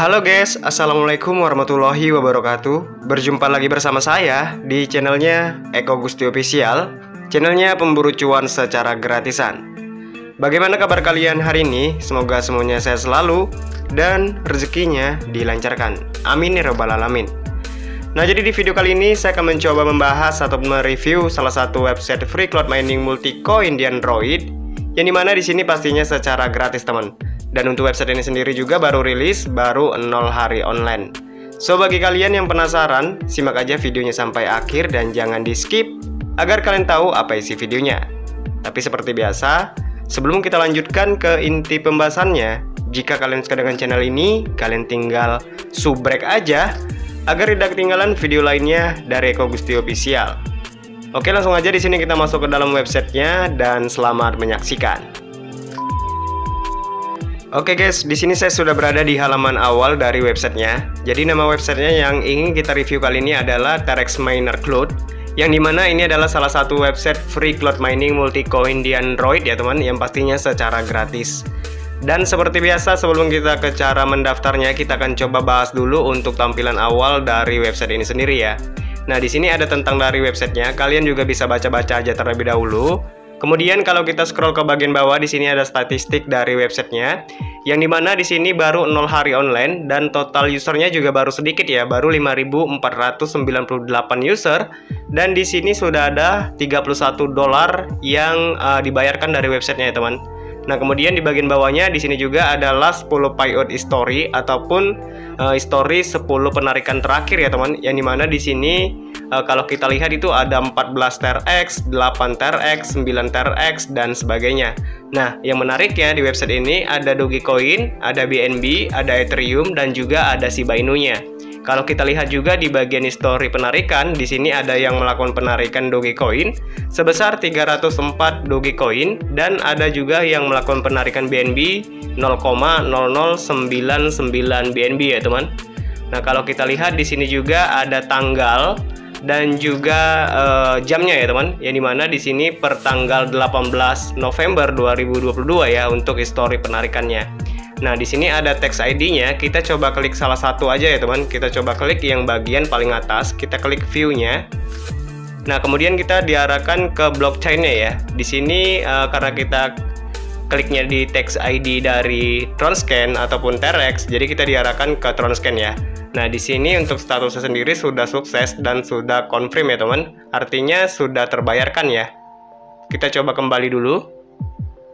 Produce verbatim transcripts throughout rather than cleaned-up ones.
Halo guys, assalamualaikum warahmatullahi wabarakatuh. Berjumpa lagi bersama saya di channelnya Eko Gustio Official, channelnya pemburu cuan secara gratisan. Bagaimana kabar kalian hari ini? Semoga semuanya sehat selalu dan rezekinya dilancarkan. Amin ya robbal alamin. Nah, jadi di video kali ini saya akan mencoba membahas atau mereview salah satu website free cloud mining multicoin di Android, yang dimana di sini pastinya secara gratis teman. Dan untuk website ini sendiri juga baru rilis, baru nol hari online. So, bagi kalian yang penasaran, simak aja videonya sampai akhir dan jangan di skip, agar kalian tahu apa isi videonya. Tapi seperti biasa, sebelum kita lanjutkan ke inti pembahasannya, jika kalian suka dengan channel ini, kalian tinggal subrek aja, agar tidak ketinggalan video lainnya dari Eko Gustio Official. Oke, langsung aja di sini kita masuk ke dalam websitenya, dan selamat menyaksikan. Oke guys, di sini saya sudah berada di halaman awal dari websitenya. Jadi nama websitenya yang ingin kita review kali ini adalah TRXMiner Cloud, yang dimana ini adalah salah satu website free cloud mining multicoin di Android ya teman, yang pastinya secara gratis. Dan seperti biasa, sebelum kita ke cara mendaftarnya, kita akan coba bahas dulu untuk tampilan awal dari website ini sendiri ya. Nah, di sini ada tentang dari websitenya, kalian juga bisa baca-baca aja terlebih dahulu. Kemudian kalau kita scroll ke bagian bawah, di sini ada statistik dari websitenya, yang dimana di sini baru nol hari online dan total usernya juga baru sedikit ya, baru lima ribu empat ratus sembilan puluh delapan user, dan di sini sudah ada tiga puluh satu dolar yang uh, dibayarkan dari websitenya ya teman. Nah, kemudian di bagian bawahnya di sini juga adalah sepuluh payout history ataupun uh, history sepuluh penarikan terakhir ya teman, yang dimana di sini uh, kalau kita lihat itu ada empat belas T R X, delapan T R X, sembilan T R X dan sebagainya. Nah, yang menarik ya di website ini ada Doge Coin, ada B N B, ada Ethereum dan juga ada Shiba Inu-nya. Kalau kita lihat juga di bagian histori penarikan, di sini ada yang melakukan penarikan Dogecoin sebesar tiga ratus empat Dogecoin, dan ada juga yang melakukan penarikan B N B nol koma nol nol sembilan sembilan B N B ya teman. Nah, kalau kita lihat di sini juga ada tanggal dan juga e, jamnya ya teman, yang dimana di sini per tanggal delapan belas November dua ribu dua puluh dua ya untuk histori penarikannya. Nah, di sini ada teks I D-nya, kita coba klik salah satu aja ya teman. Kita coba klik yang bagian paling atas, kita klik view-nya. Nah, kemudian kita diarahkan ke blockchain-nya ya. Di sini uh, karena kita kliknya di teks I D dari Tronscan ataupun T R X, jadi kita diarahkan ke Tronscan ya. Nah, di sini untuk statusnya sendiri sudah sukses dan sudah confirm ya teman. Artinya sudah terbayarkan ya. Kita coba kembali dulu.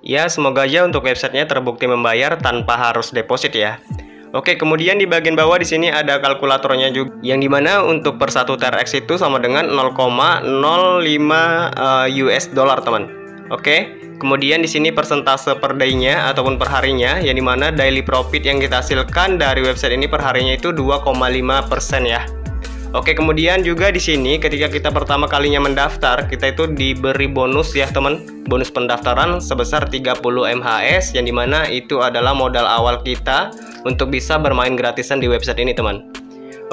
Ya, semoga aja untuk websitenya terbukti membayar tanpa harus deposit ya. Oke, kemudian di bagian bawah di sini ada kalkulatornya juga, yang dimana untuk per satu T R X itu sama dengan nol koma nol lima uh, U S dollar teman. Oke, kemudian di sini persentase per day-nya ataupun per harinya, yang dimana daily profit yang kita hasilkan dari website ini per harinya itu dua koma lima persen ya. Oke, kemudian juga di sini ketika kita pertama kalinya mendaftar, kita itu diberi bonus ya teman, bonus pendaftaran sebesar tiga puluh M H S, yang dimana itu adalah modal awal kita untuk bisa bermain gratisan di website ini teman.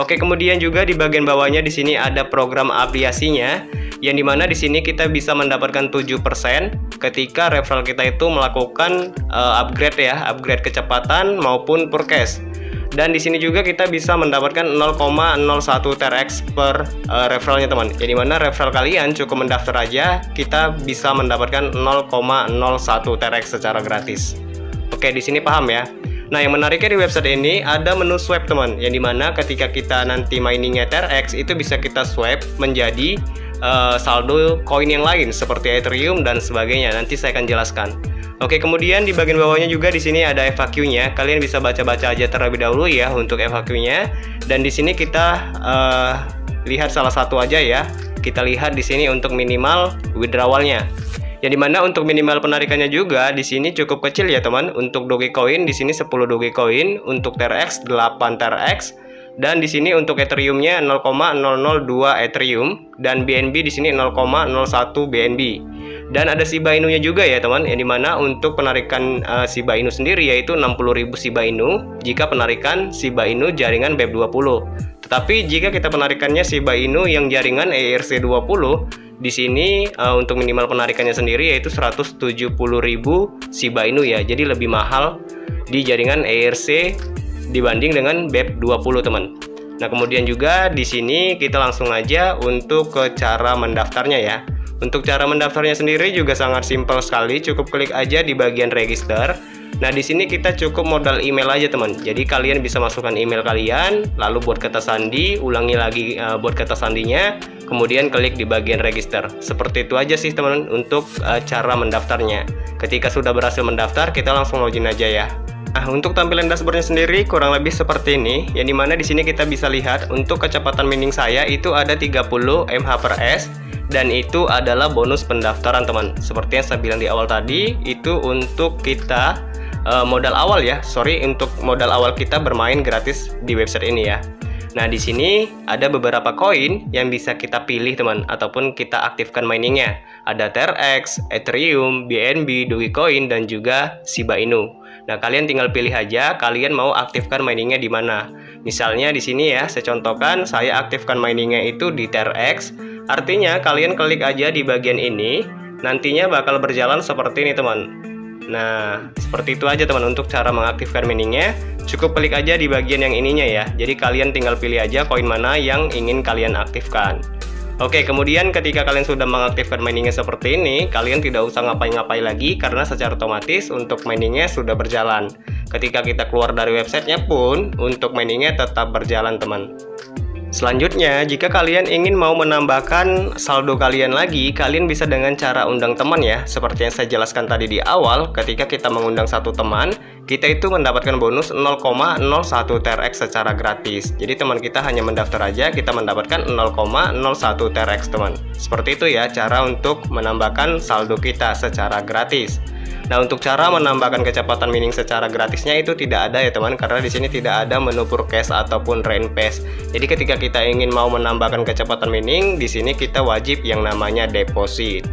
Oke, kemudian juga di bagian bawahnya di sini ada program afiliasinya, yang dimana di sini kita bisa mendapatkan tujuh persen ketika referral kita itu melakukan uh, upgrade ya, upgrade kecepatan maupun purchase. Dan di sini juga kita bisa mendapatkan nol koma nol satu T R X per uh, referralnya teman. Jadi mana referral kalian cukup mendaftar aja, kita bisa mendapatkan nol koma nol satu T R X secara gratis. Oke, di sini paham ya. Nah, yang menariknya di website ini ada menu swipe teman, yang dimana ketika kita nanti miningnya T R X itu bisa kita swipe menjadi uh, saldo koin yang lain seperti Ethereum dan sebagainya. Nanti saya akan jelaskan. Oke, kemudian di bagian bawahnya juga di sini ada F A Q-nya. Kalian bisa baca-baca aja terlebih dahulu ya untuk F A Q-nya. Dan di sini kita uh, lihat salah satu aja ya. Kita lihat di sini untuk minimal withdrawal-nya. Yang dimana untuk minimal penarikannya juga di sini cukup kecil ya teman. Untuk Dogecoin di sini sepuluh Dogecoin, untuk T R X delapan T R X, dan di sini untuk Ethereum-nya nol koma nol nol dua Ethereum, dan B N B di sini nol koma nol satu B N B. Dan ada Shiba Inu-nya juga ya teman, yang dimana untuk penarikan uh, Shiba Inu sendiri yaitu enam puluh ribu Shiba Inu jika penarikan Shiba Inu jaringan B E P dua puluh. Tetapi jika kita penarikannya Shiba Inu yang jaringan E R C dua puluh, di sini uh, untuk minimal penarikannya sendiri yaitu seratus tujuh puluh ribu Shiba Inu ya. Jadi lebih mahal di jaringan E R C dibanding dengan B E P dua puluh, teman. Nah, kemudian juga di sini kita langsung aja untuk ke cara mendaftarnya ya. Untuk cara mendaftarnya sendiri juga sangat simpel sekali, cukup klik aja di bagian register. Nah, di sini kita cukup modal email aja, teman. Jadi kalian bisa masukkan email kalian, lalu buat kata sandi, ulangi lagi uh, buat kata sandinya, kemudian klik di bagian register. Seperti itu aja sih, teman, untuk uh, cara mendaftarnya. Ketika sudah berhasil mendaftar, kita langsung login aja ya. Nah, untuk tampilan dashboardnya sendiri kurang lebih seperti ini, yang dimana di sini kita bisa lihat untuk kecepatan mining saya itu ada tiga puluh M H per S, dan itu adalah bonus pendaftaran, teman. Seperti yang saya bilang di awal tadi, itu untuk kita uh, modal awal ya, sorry, untuk modal awal kita bermain gratis di website ini ya. Nah, di sini ada beberapa koin yang bisa kita pilih, teman, ataupun kita aktifkan miningnya. Ada T R X, Ethereum, B N B, Dogecoin, dan juga Shiba Inu. Nah, kalian tinggal pilih aja kalian mau aktifkan miningnya di mana. Misalnya di sini ya, saya contohkan saya aktifkan miningnya itu di T R X. Artinya kalian klik aja di bagian ini, nantinya bakal berjalan seperti ini, teman. Nah, seperti itu aja, teman, untuk cara mengaktifkan miningnya. Cukup klik aja di bagian yang ininya ya. Jadi kalian tinggal pilih aja koin mana yang ingin kalian aktifkan. Oke, kemudian ketika kalian sudah mengaktifkan miningnya seperti ini, kalian tidak usah ngapain-ngapain lagi karena secara otomatis untuk miningnya sudah berjalan. Ketika kita keluar dari websitenya pun, untuk miningnya tetap berjalan, teman. Selanjutnya, jika kalian ingin mau menambahkan saldo kalian lagi, kalian bisa dengan cara undang teman ya. Seperti yang saya jelaskan tadi di awal, ketika kita mengundang satu teman, kita itu mendapatkan bonus nol koma nol satu T R X secara gratis. Jadi teman kita hanya mendaftar aja, kita mendapatkan nol koma nol satu T R X, teman. Seperti itu ya cara untuk menambahkan saldo kita secara gratis. Nah, untuk cara menambahkan kecepatan mining secara gratisnya itu tidak ada ya, teman, karena di sini tidak ada menu purchase ataupun reinvest. Jadi ketika kita ingin mau menambahkan kecepatan mining, di sini kita wajib yang namanya deposit.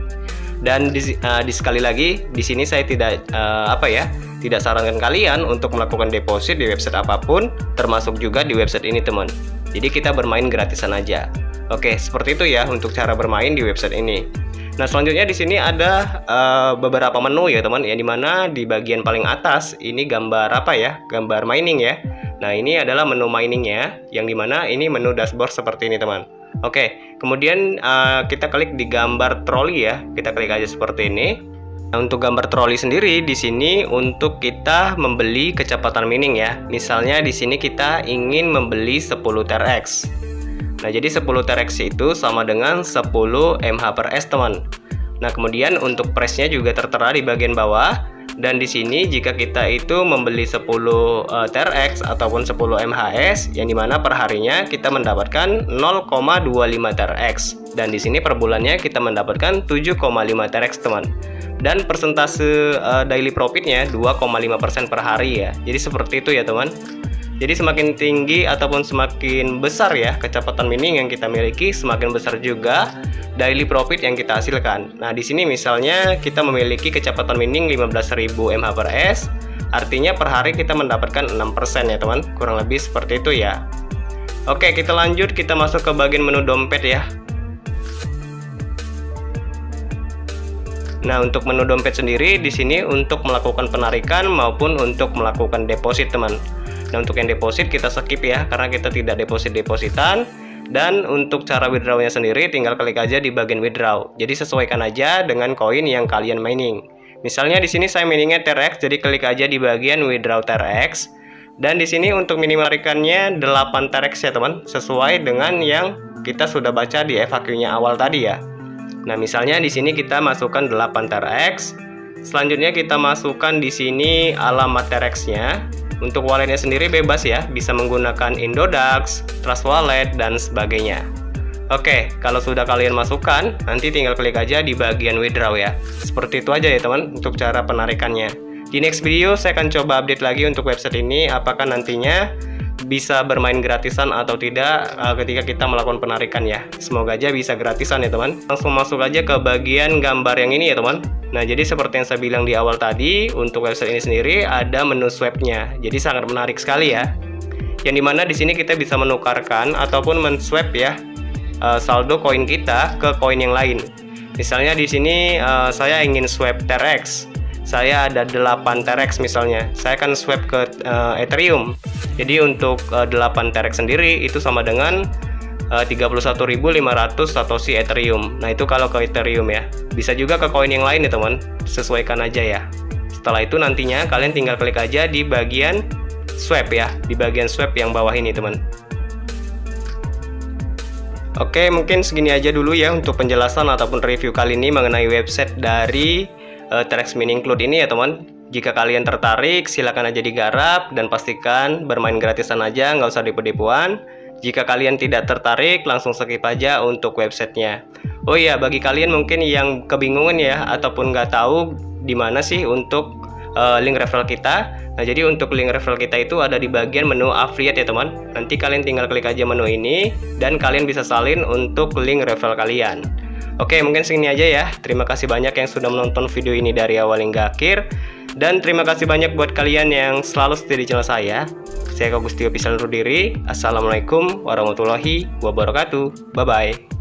Dan di, uh, di sekali lagi di sini saya tidak uh, apa ya, tidak sarankan kalian untuk melakukan deposit di website apapun, termasuk juga di website ini, teman. Jadi kita bermain gratisan aja. Oke, seperti itu ya untuk cara bermain di website ini. Nah, selanjutnya di sini ada uh, beberapa menu ya, teman, yang dimana di bagian paling atas ini gambar apa ya? Gambar mining ya. Nah, ini adalah menu miningnya, yang dimana ini menu dashboard seperti ini, teman. Oke, kemudian uh, kita klik di gambar troli ya. Kita klik aja seperti ini. Nah, untuk gambar troli sendiri di sini untuk kita membeli kecepatan mining ya. Misalnya di sini kita ingin membeli sepuluh T R X. Nah, jadi sepuluh T R X itu sama dengan sepuluh M H per S, teman. Nah, kemudian untuk price-nya juga tertera di bagian bawah. Dan di sini jika kita itu membeli sepuluh T R X ataupun sepuluh M H S, yang dimana perharinya kita mendapatkan nol koma dua lima T R X. Dan di sini per bulannya kita mendapatkan tujuh koma lima T R X, teman. Dan persentase uh, daily profitnya dua koma lima persen per hari ya. Jadi seperti itu ya, teman. Jadi semakin tinggi ataupun semakin besar ya kecepatan mining yang kita miliki, semakin besar juga daily profit yang kita hasilkan. Nah, di sini misalnya kita memiliki kecepatan mining lima belas ribu M H per S, artinya per hari kita mendapatkan enam persen ya, teman. Kurang lebih seperti itu ya. Oke, kita lanjut, kita masuk ke bagian menu dompet ya. Nah, untuk menu dompet sendiri di sini untuk melakukan penarikan maupun untuk melakukan deposit, teman. Nah, untuk yang deposit kita skip ya, karena kita tidak deposit-depositan. Dan untuk cara withdrawnya sendiri tinggal klik aja di bagian withdraw. Jadi sesuaikan aja dengan koin yang kalian mining. Misalnya di sini saya miningnya T R X, jadi klik aja di bagian withdraw T R X. Dan di sini untuk minimal tarikannya delapan T R X ya, teman, sesuai dengan yang kita sudah baca di F A Q-nya awal tadi ya. Nah, misalnya di sini kita masukkan delapan T R X. Selanjutnya kita masukkan di sini alamat T R X-nya. Untuk walletnya sendiri bebas ya, bisa menggunakan Indodax, Trust Wallet, dan sebagainya. Oke, kalau sudah kalian masukkan, nanti tinggal klik aja di bagian withdraw ya. Seperti itu aja ya, teman, untuk cara penarikannya. Di next video saya akan coba update lagi untuk website ini, apakah nantinya bisa bermain gratisan atau tidak ketika kita melakukan penarikan ya. Semoga aja bisa gratisan ya, teman. Langsung masuk aja ke bagian gambar yang ini ya, teman. Nah, jadi seperti yang saya bilang di awal tadi, untuk website ini sendiri ada menu swap-nya. Jadi sangat menarik sekali ya. Yang dimana di sini kita bisa menukarkan ataupun men-swap ya saldo koin kita ke koin yang lain. Misalnya di sini saya ingin swap T R X. Saya ada delapan T R X misalnya. Saya akan swap ke Ethereum. Jadi untuk uh, delapan T R X sendiri itu sama dengan uh, tiga puluh satu ribu lima ratus satoshi Ethereum. Nah itu kalau ke Ethereum ya, bisa juga ke koin yang lain ya teman, sesuaikan aja ya. Setelah itu nantinya kalian tinggal klik aja di bagian swap ya, di bagian swap yang bawah ini teman. Oke, mungkin segini aja dulu ya untuk penjelasan ataupun review kali ini mengenai website dari uh, TRXMiner Cloud ini ya teman. Jika kalian tertarik, silakan aja digarap dan pastikan bermain gratisan aja, nggak usah depo-depoan. Jika kalian tidak tertarik, langsung skip aja untuk websitenya. Oh iya, bagi kalian mungkin yang kebingungan ya ataupun nggak tahu di mana sih untuk uh, link referral kita. Nah, jadi untuk link referral kita itu ada di bagian menu affiliate ya teman. Nanti kalian tinggal klik aja menu ini dan kalian bisa salin untuk link referral kalian. Oke, mungkin segini aja ya. Terima kasih banyak yang sudah menonton video ini dari awal hingga akhir. Dan terima kasih banyak buat kalian yang selalu setia di channel saya. Saya Eko Gustio Official undur diri. Assalamualaikum warahmatullahi wabarakatuh. Bye-bye.